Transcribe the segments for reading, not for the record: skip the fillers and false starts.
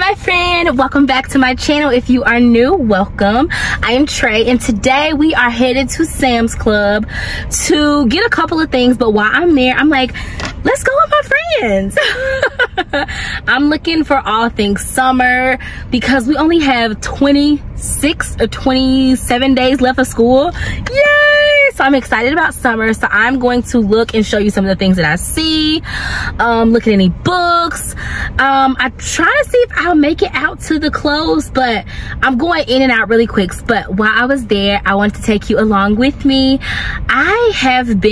Hi my friend, welcome back to my channel. If you are new, welcome. I am Trey and today we are headed to Sam's Club to get a couple of things, but while I'm there I'm like, let's go with my friends. I'm looking for all things summer because we only have 26 or 27 days left of school. Yay! So I'm excited about summer. So I'm going to look and show you some of the things that I see. Look at any books. I'm trying to see if I'll make it out to the close, but I'm going in and out really quick. But while I was there, I wanted to take you along with me.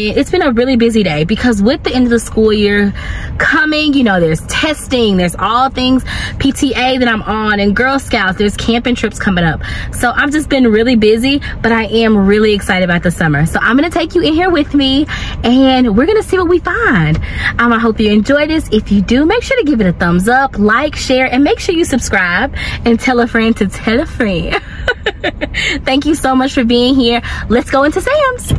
It's been a really busy day because with the end of the school year coming, you know, there's testing, there's all things PTA that I'm on, and Girl Scouts, there's camping trips coming up. So I've just been really busy, but I am really excited about the summer. So I'm gonna take you in here with me and we're gonna see what we find. I hope you enjoy this. If you do, make sure to give it a thumbs up, like, share, and make sure you subscribe and tell a friend to tell a friend. Thank you so much for being here. Let's go into Sam's.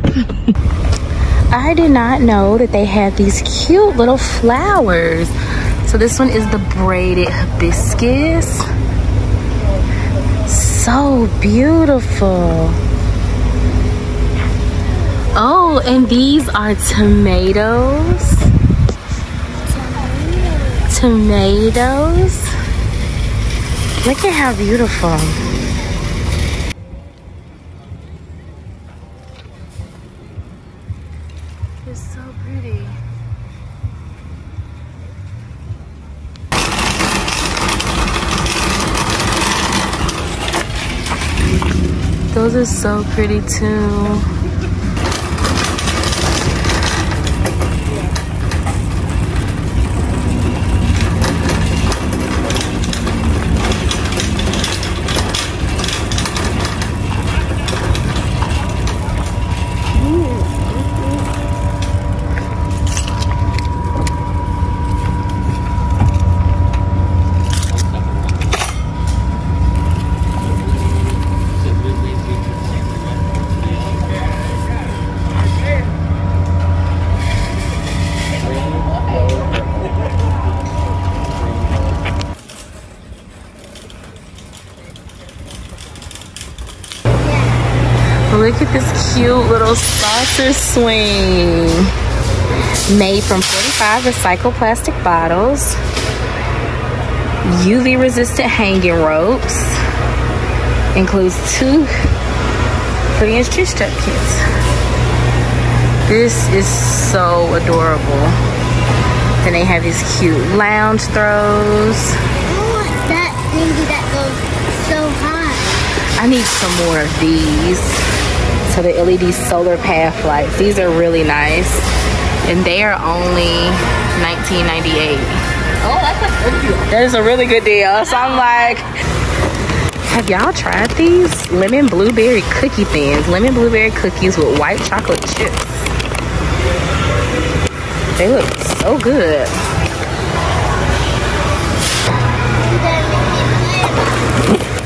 I did not know that they had these cute little flowers. So this one is the braided hibiscus. So beautiful. Oh, and these are tomatoes. Tomatoes. Look at how beautiful. Those are so pretty too. Look at this cute little saucer swing. Made from 45 recycled plastic bottles. UV resistant hanging ropes. Includes 2 3-inch stitch strap kits. This is so adorable. Then they have these cute lounge throws. Oh, that thingy that goes so high. I need some more of these. So the LED solar path lights, these are really nice and they are only $19.98. Oh, that's a good deal. That is a really good deal. So I'm like, have y'all tried these lemon blueberry cookie things? Lemon blueberry cookies with white chocolate chips. They look so good.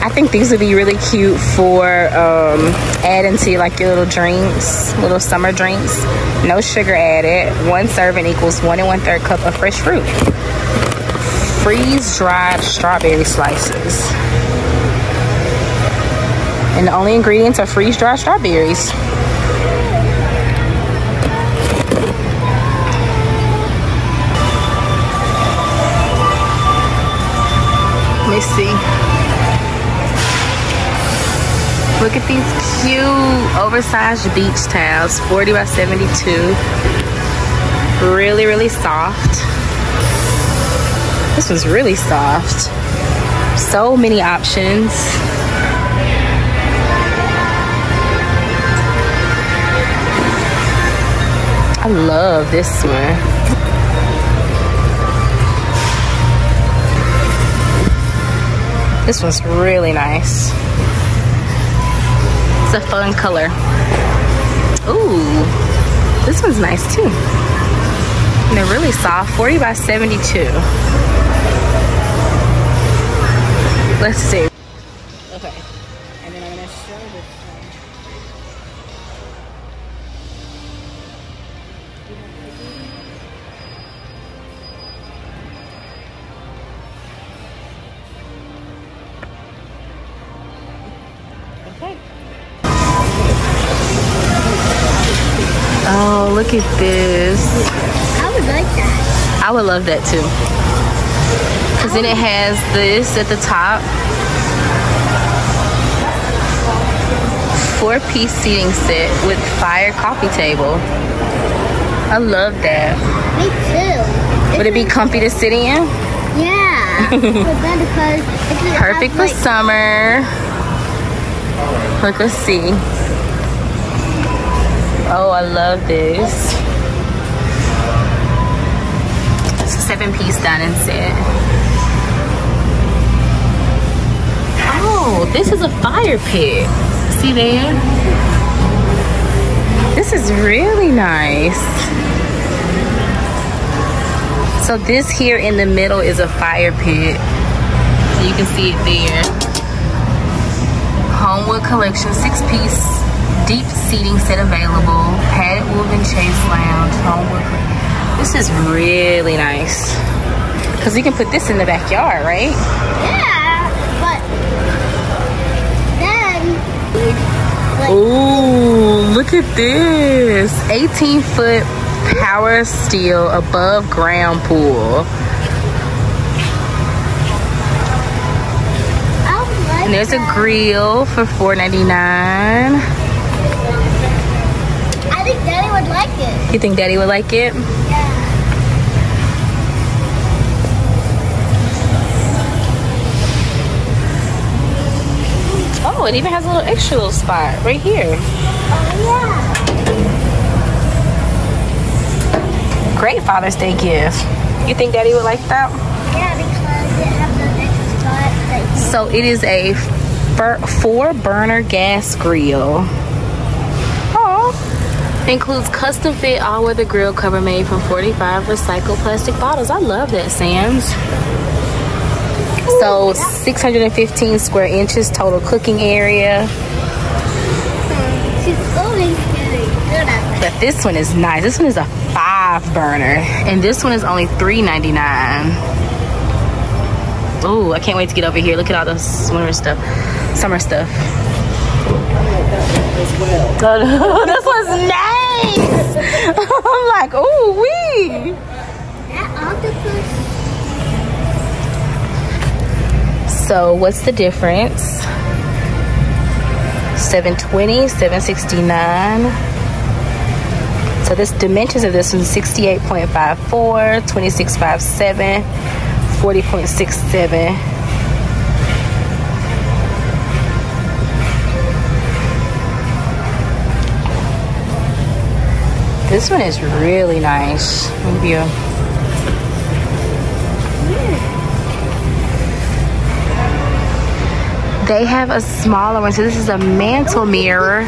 I think these would be really cute for adding to like your little drinks, little summer drinks. No sugar added. 1 serving equals 1 1/3 cup of fresh fruit. Freeze dried strawberry slices. And the only ingredients are freeze dried strawberries. Let's see. Look at these cute oversized beach towels, 40 by 72. Really, really soft. This one's really soft. So many options. I love this one. This one's really nice. A fun color. Ooh, this one's nice too. And they're really soft, 40 by 72. Let's see. Okay, and then I'm gonna show this one. Look at this. I would like that. I would love that too. Because then it has this at the top. 4-piece seating set with fire coffee table. I love that. Me too. Would it be comfy to sit in? Yeah. Perfect for summer. Look, let's see. Oh, I love this. It's a 7-piece dining set. Oh, this is a fire pit. See there? This is really nice. So this here in the middle is a fire pit. So you can see it there. Homewood collection, 6-piece. Deep seating set available. Padded woven chase lounge. Homewood. This is really nice. Because you can put this in the backyard, right? Yeah, but then. Like, ooh, look at this. 18-foot power steel above ground pool. Like, and there's a grill for $4.99. I think Daddy would like it. You think Daddy would like it? Yeah. Oh, it even has a little extra little spot right here. Oh, yeah. Great Father's Day gift. You think Daddy would like that? Yeah, because it has an extra spot. Right here. So it is a 4-burner gas grill. Includes custom fit all-weather grill cover made from 45 recycled plastic bottles. I love that, Sam's. So 615 square inches total cooking area. She's always really good at that. But this one is nice. This one is a 5-burner, and this one is only $3.99. Ooh, I can't wait to get over here. Look at all the summer stuff. This was nice. I'm like, ooh wee. So what's the difference? 720, 769. So this dimensions of this one 68.54, 26.57, 40.67. This one is really nice. Thank you. They have a smaller one. So this is a mantle mirror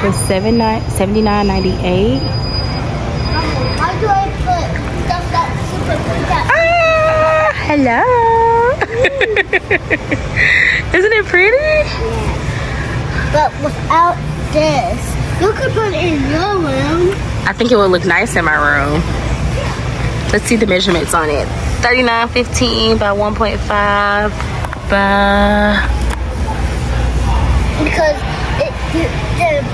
for $79.98. How do I put stuff that's super cool? Ah, hello. Isn't it pretty? Yeah. But without this, you could put it in your room. I think it would look nice in my room. Let's see the measurements on it. 39.15 by 1.5 by... Because the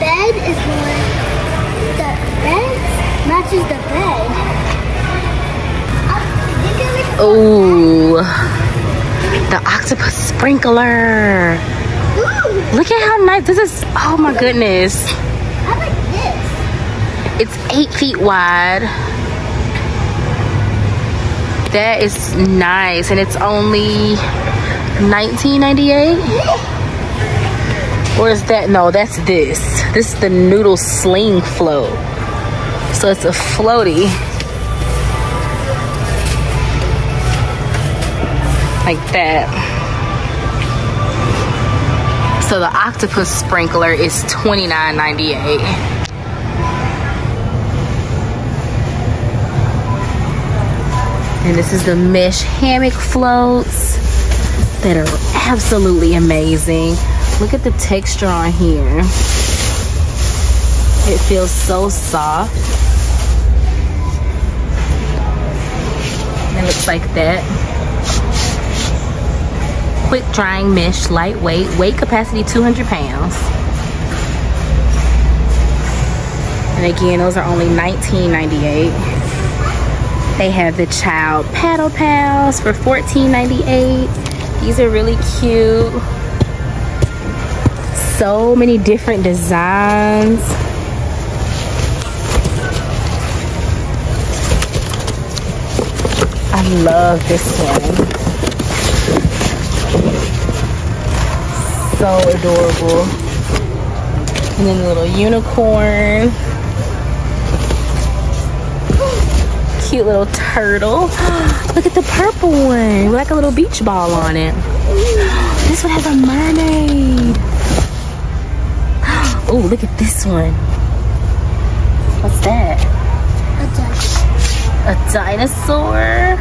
bed is one. The bed matches the bed. Ooh. The octopus sprinkler. Ooh. Look at how nice this is. Oh my goodness. I like this. It's 8 feet wide. That is nice, and it's only $19.98. Or is that? No, that's this. This is the noodle sling float. So it's a floaty, like that. So the octopus sprinkler is $29.98. And this is the mesh hammock floats that are absolutely amazing. Look at the texture on here. It feels so soft. It looks like that. Quick drying mesh, lightweight, weight capacity 200 pounds. And again, those are only $19.98. They have the child paddle pals for $14.98. These are really cute. So many different designs. I love this one. So adorable. And then the little unicorn. Cute little turtle. Look at the purple one with like a little beach ball on it. This one has a mermaid. Oh, look at this one. What's that? A dinosaur.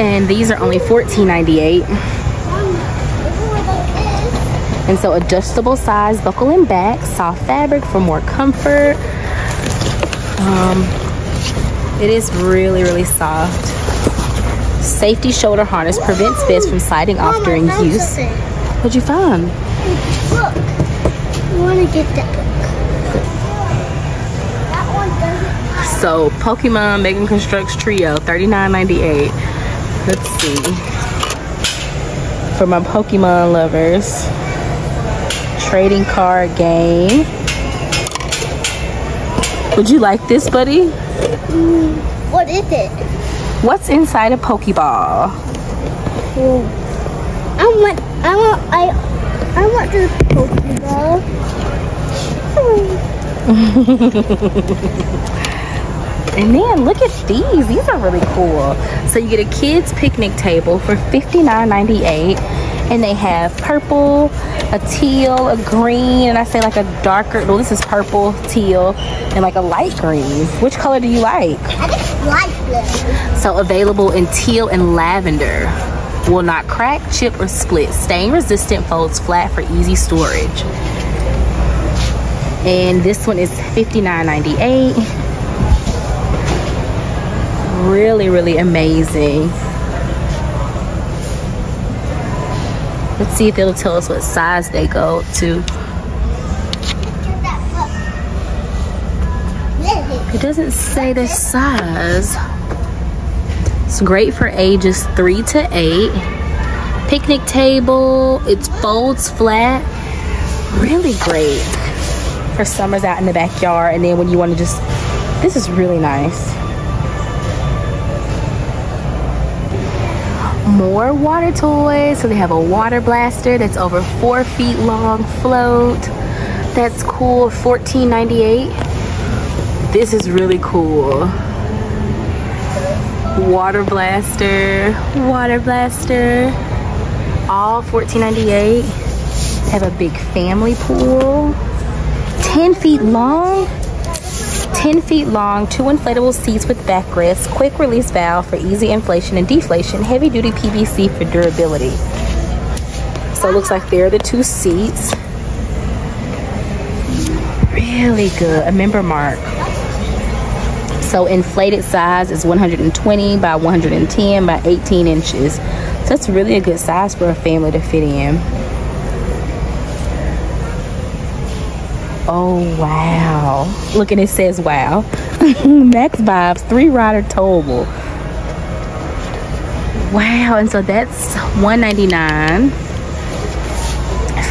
And these are only $14.98. And so adjustable size, buckle and back, soft fabric for more comfort. It is really, really soft. Safety shoulder harness prevents vest from sliding off during use. Something. What'd you find? Look, I want to get that book. That one doesn't. So Pokémon Mega Constructs Trio, $39.98. Let's see. For my Pokémon lovers, trading card game. Would you like this, buddy? What is it? What's inside a Pokeball? I want the Pokeball. And then look at these. These are really cool. So you get a kids picnic table for $59.98, and they have purple, a teal, a green, and I say like a darker. Well, this is purple, teal, and like a light green. Which color do you like? So available in teal and lavender. Will not crack, chip, or split. Stain resistant, folds flat for easy storage. And this one is $59.98. Really, really amazing. Let's see if it'll tell us what size they go to. It doesn't say the size. It's great for ages 3 to 8. Picnic table, it folds flat. Really great for summers out in the backyard, and then when you want to just, this is really nice. More water toys. So they have a water blaster that's over 4 feet long, float. That's cool, $14.98. This is really cool. Water blaster, water blaster. All $14.98. Have a big family pool. 10 feet long. 10 feet long, 2 inflatable seats with backrests, quick release valve for easy inflation and deflation, heavy duty PVC for durability. So it looks like there are the 2 seats. Really good, a member mark. So inflated size is 120 by 110 by 18 inches. So that's really a good size for a family to fit in. Oh, wow. Look, and it says, wow. Max Vibes, 3-rider towable. Wow, and so that's $199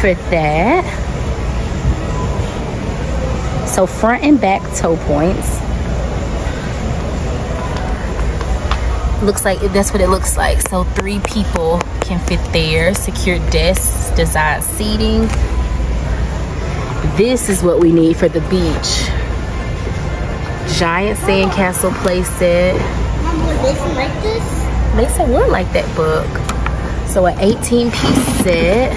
for that. So front and back toe points. Looks like that's what it looks like. So 3 people can fit there. Secure desks, designed seating. This is what we need for the beach. Giant sandcastle playset. Like this? Mason would like that book. So an 18-piece set.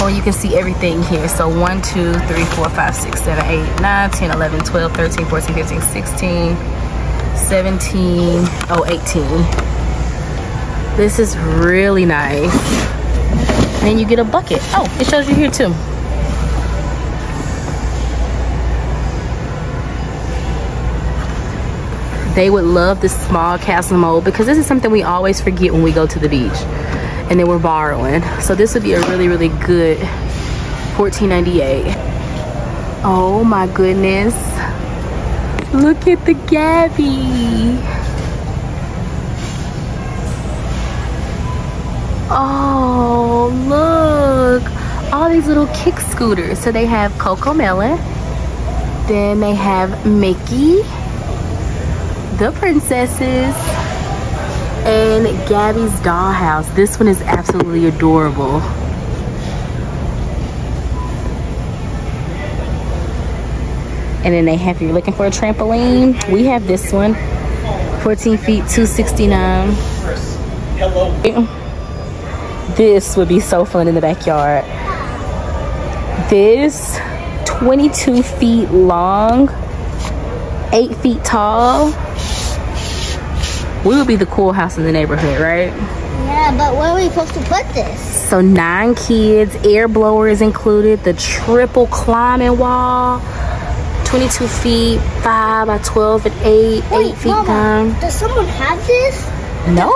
Oh, you can see everything here. So 1, 2, 3, 4, 5, 6, 7, 8, 9, 10, 11, 12, 13, 14, 15, 16. 17, oh, 18. This is really nice. And then you get a bucket. Oh, it shows you here too. They would love this small castle mold because this is something we always forget when we go to the beach. and then we're borrowing. So this would be a really, really good $14.98. Oh my goodness. Look at the Gabby. Oh, look. All these little kick scooters. So they have Coco Melon. Then they have Mickey, the princesses, and Gabby's Dollhouse. This one is absolutely adorable. And then they have, if you're looking for a trampoline, we have this one. 14 feet, $269. Hello. This would be so fun in the backyard. This 22 feet long, 8 feet tall. We would be the cool house in the neighborhood, right? Yeah, but where are we supposed to put this? So 9 kids, air blower is included, the triple climbing wall, 22 feet, 5 by 12 and 8, wait, 8 feet Mama, down. Does someone have this? No,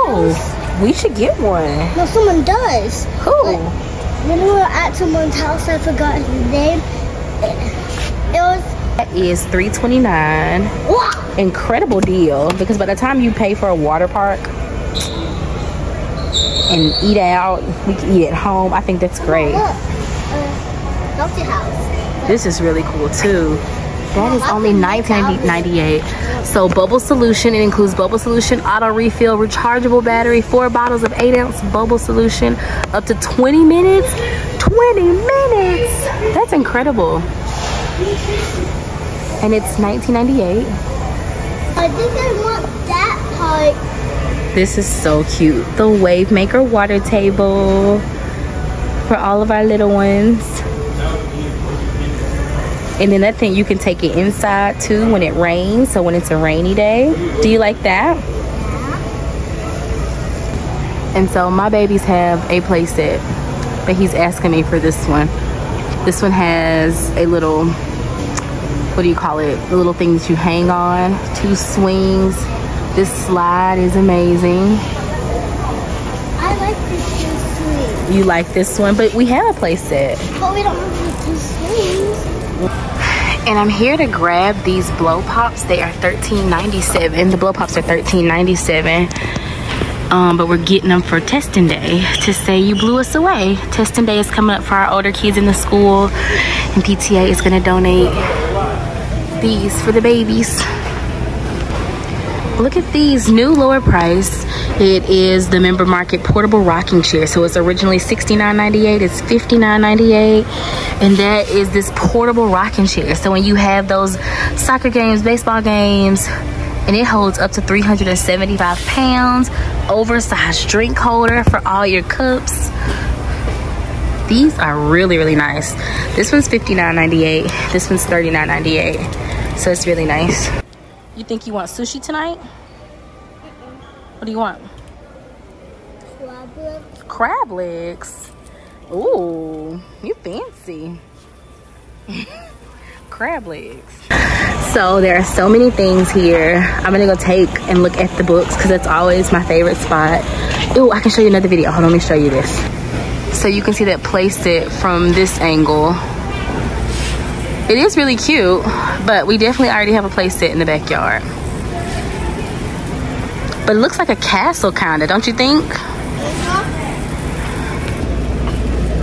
we should get one. No, someone does. Who? But when we were at someone's house, I forgot his name. That is $3.29. Wow. Incredible deal, because by the time you pay for a water park and eat out, we can eat at home. I think that's great. Oh, look. House. This is really cool too. That is only $19.98. So bubble solution, it includes bubble solution, auto refill, rechargeable battery, 4 bottles of 8-ounce bubble solution, up to 20 minutes. 20 minutes! That's incredible. And it's $19.98. I think I want that part. This is so cute. The Wave Maker water table for all of our little ones. And then that thing, you can take it inside too when it rains, so when it's a rainy day. Do you like that? And so my babies have a play set, but he's asking me for this one. This one has a little, what do you call it? The little things you hang on, 2 swings. This slide is amazing. I like this 2 swings. You like this one, but we have a play set. But we don't have 2 swings. And I'm here to grab these blow pops. They are $13.97. The blow pops are $13.97. But we're getting them for testing day to say you blew us away. Testing day is coming up for our older kids in the school, and PTA is gonna donate these for the babies. Look at these, new lower price. It is the member market portable rocking chair. So it's originally $69.98, it's $59.98. And that is this portable rocking chair. So when you have those soccer games, baseball games, and it holds up to 375 pounds, oversized drink holder for all your cups. These are really, really nice. This one's $59.98, this one's $39.98. So it's really nice. You think you want sushi tonight? What do you want? Crab legs. Crab legs? Ooh, you fancy. Crab legs. So there are so many things here. I'm gonna go take and look at the books because that's always my favorite spot. Ooh, I can show you another video. Hold on, let me show you this. So you can see that play set from this angle. It is really cute, but we definitely already have a place set in the backyard. But it looks like a castle kinda, don't you think? Mm-hmm.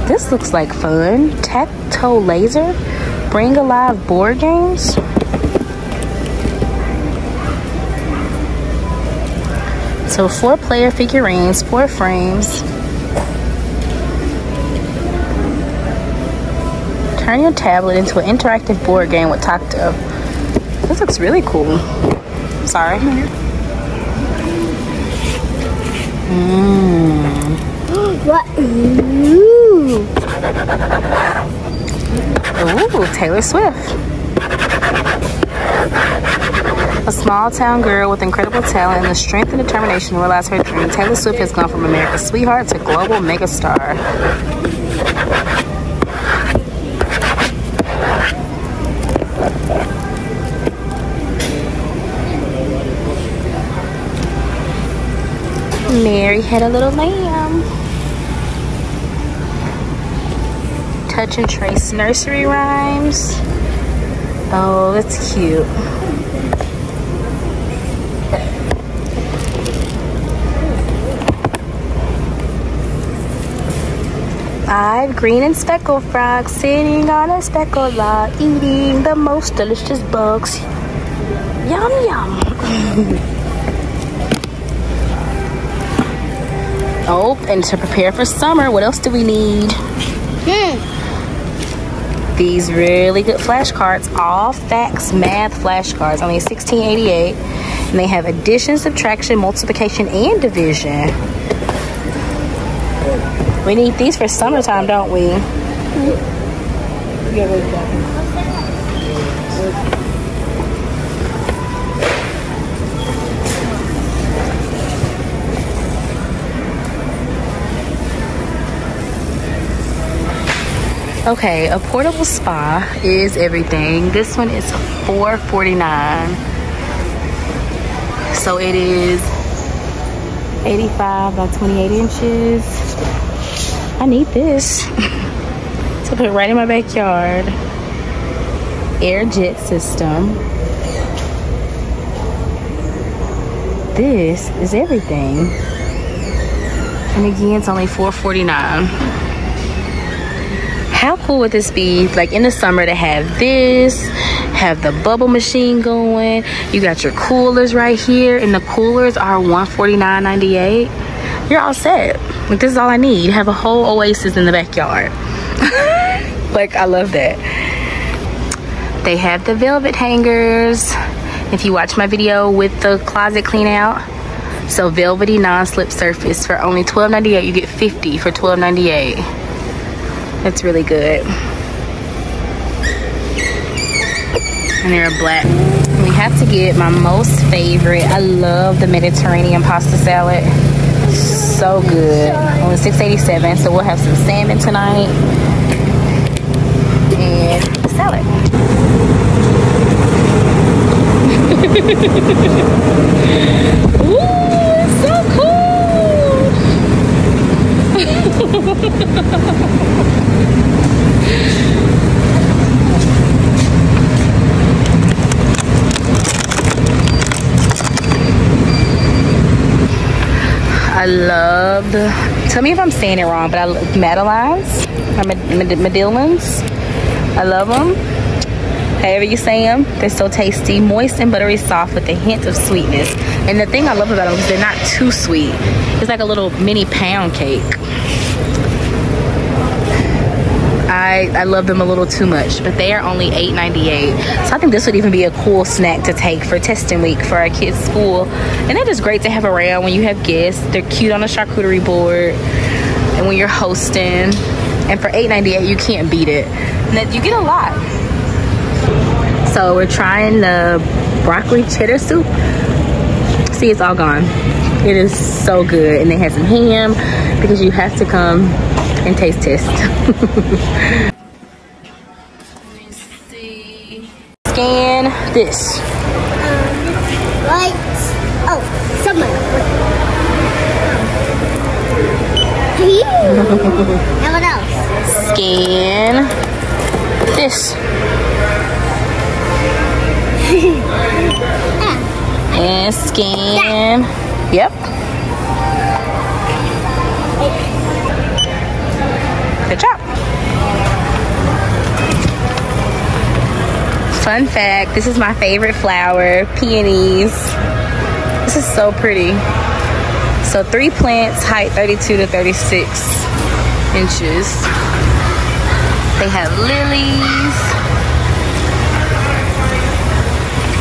This looks like fun. Tacto laser, bring alive board games. So 4-player figurines, 4 frames. Turn your tablet into an interactive board game with Tacto. This looks really cool. Sorry. Mm. What? Ooh. Ooh, Taylor Swift. A small town girl with incredible talent and the strength and determination to realize her dream. Taylor Swift has gone from America's sweetheart to global megastar. Mary had a little lamb. Touch and Trace nursery rhymes. Oh, it's cute. Five green and speckled frogs sitting on a speckled log, eating the most delicious bugs. Yum, yum. Oh, and to prepare for summer, what else do we need? These really good flashcards, all facts math flashcards, only $16.88. And they have addition, subtraction, multiplication, and division. We need these for summertime, don't we? Okay, a portable spa is everything. This one is $4.49. So it is 85 by 28 inches. I need this to put right in my backyard. Air jet system. This is everything. And again, it's only $4.49. How cool would this be, like in the summer, to have this, have the bubble machine going. You got your coolers right here, and the coolers are $149.98. You're all set. Like, this is all I need. You have a whole oasis in the backyard. Like, I love that. They have the velvet hangers. If you watch my video with the closet clean out, so velvety non-slip surface for only $12.98. You get 50 for $12.98. That's really good. And they're black. We have to get my most favorite. I love the Mediterranean pasta salad. So good. Only $6.87, so we'll have some salmon tonight and salad. Ooh, it's so cool. I love. Tell me if I'm saying it wrong, but I love Madelines or Madelines. I love them. However you say them, they're so tasty, moist and buttery soft with a hint of sweetness. And the thing I love about them is they're not too sweet. It's like a little mini pound cake. I love them a little too much, but they are only $8.98. So I think this would even be a cool snack to take for testing week for our kids' school. And they're just great to have around when you have guests. They're cute on a charcuterie board and when you're hosting. And for $8.98, you can't beat it. And you get a lot. So we're trying the broccoli cheddar soup. See, it's all gone. It is so good. And it has some ham because you have to come and taste test. Let me see. Scan this. Right. Oh, summer. And what else? Scan this. And scan. That. Yep. Good job. Fun fact, this is my favorite flower, peonies. This is so pretty. So 3 plants, height 32 to 36 inches. They have lilies.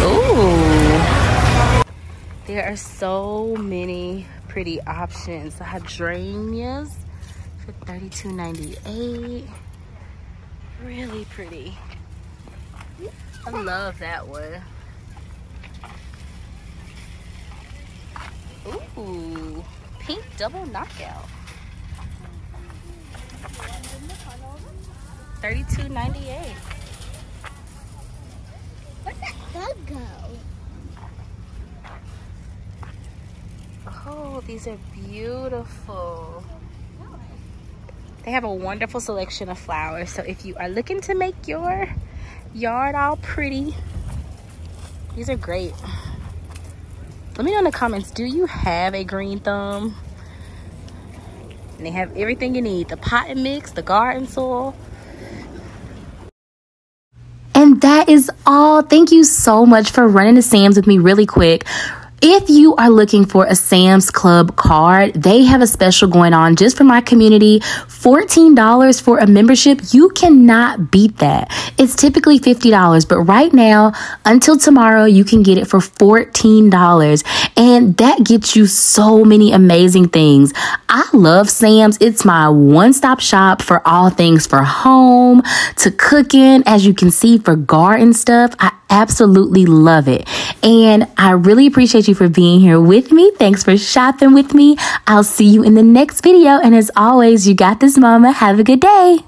Ooh. There are so many pretty options. I have geraniums. For $32.98. Really pretty. I love that one. Ooh, pink double knockout. $32.98. Where'd that bug go? Oh, these are beautiful. They have a wonderful selection of flowers. So if you are looking to make your yard all pretty, these are great. Let me know in the comments, do you have a green thumb? And they have everything you need, the pot and mix, the garden soil. And that is all. Thank you so much for running to Sam's with me really quick. If you are looking for a Sam's Club card, they have a special going on just for my community. $14 for a membership. You cannot beat that. It's typically $50, but right now, until tomorrow, you can get it for $14. And that gets you so many amazing things. I love Sam's. It's my one-stop shop for all things for home, to cooking, as you can see, for garden stuff. I absolutely love it. And I really appreciate you for being here with me. Thanks for shopping with me. I'll see you in the next video. And as always, you got this, mama. Have a good day.